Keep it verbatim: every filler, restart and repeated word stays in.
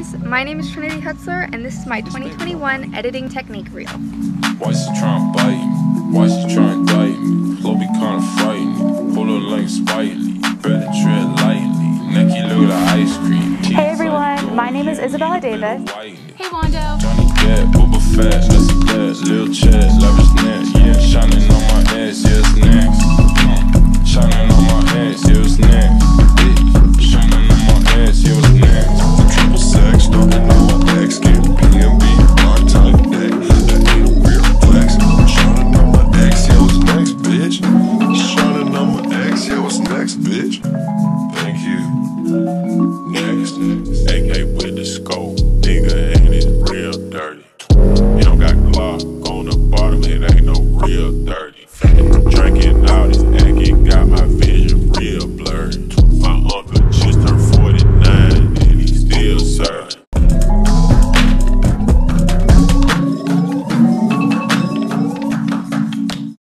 guys, my name is Trinity Hutzler, and this is my twenty twenty-one editing technique reel. Why is she trying to bite me? Why is she trying to bite me? Flow be kind of frightening. Pull her like Spidey. Better tread lightly. Nicky look like ice cream. Hey everyone, my name is Isabella Davis. Hey Wando. Johnny Depp, Bubba Fett, that's a death. Lil Chet, love is next. Yeah, shining on my ass, yeah, it's next. Shining on my ass, yeah, it's next.